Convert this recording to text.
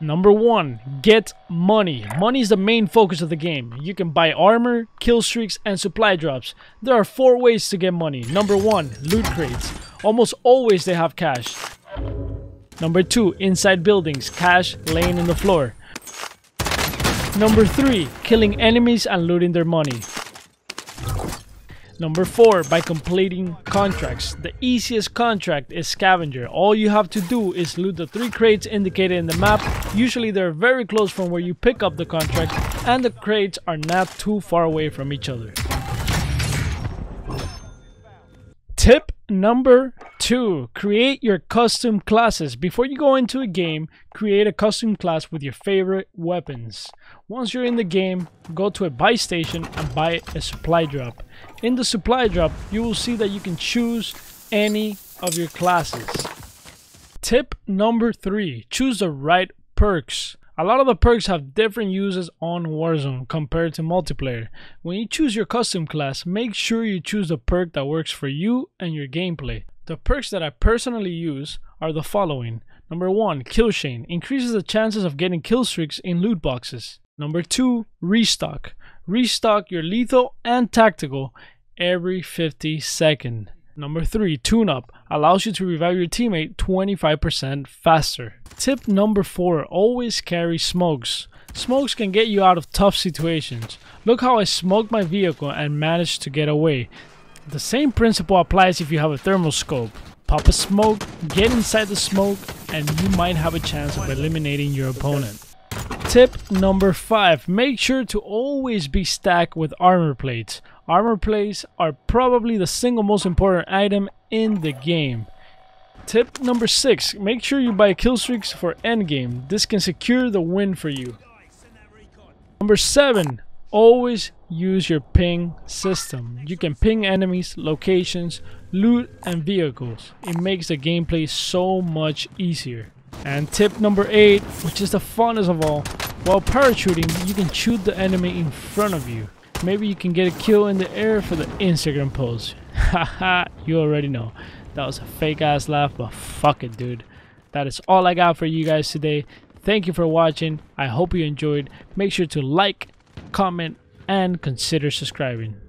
Number one, get money. Money is the main focus of the game. You can buy armor, kill streaks, and supply drops. There are 4 ways to get money. Number 1, loot crates. Almost always they have cash. Number 2, inside buildings, cash laying in the floor. Number 3, killing enemies and looting their money. Number 4, by completing contracts. The easiest contract is scavenger. All you have to do is loot the 3 crates indicated in the map. Usually they're very close from where you pick up the contract, and the crates are not too far away from each other. Tip number 2, create your custom classes. Before you go into a game, create a custom class with your favorite weapons. Once you're in the game, go to a buy station and buy a supply drop. In the supply drop, you will see that you can choose any of your classes. Tip number 3, choose the right perks. A lot of the perks have different uses on Warzone compared to multiplayer. When you choose your custom class, make sure you choose the perk that works for you and your gameplay. The perks that I personally use are the following. Number 1, Kill Chain, increases the chances of getting kill streaks in loot boxes. Number 2, Restock. Restock your lethal and tactical every 52nd. Number 3, Tune-up, allows you to revive your teammate 25% faster. Tip number 4, always carry smokes. Smokes can get you out of tough situations. Look how I smoked my vehicle and managed to get away. The same principle applies if you have a thermal scope. Pop a smoke, get inside the smoke, and you might have a chance of eliminating your opponent. Tip number 5, make sure to always be stacked with armor plates. Armor plates are probably the single most important item in the game. Tip number 6, make sure you buy kill streaks for endgame. This can secure the win for you. Number 7, always use your ping system. You can ping enemies, locations, loot, and vehicles. It makes the gameplay so much easier. And tip number 8, which is the funnest of all, while parachuting, you can shoot the enemy in front of you. Maybe you can get a kill in the air for the Instagram post. Haha, you already know. That was a fake ass laugh, but fuck it, dude. That is all I got for you guys today. Thank you for watching. I hope you enjoyed. Make sure to like, comment, and consider subscribing.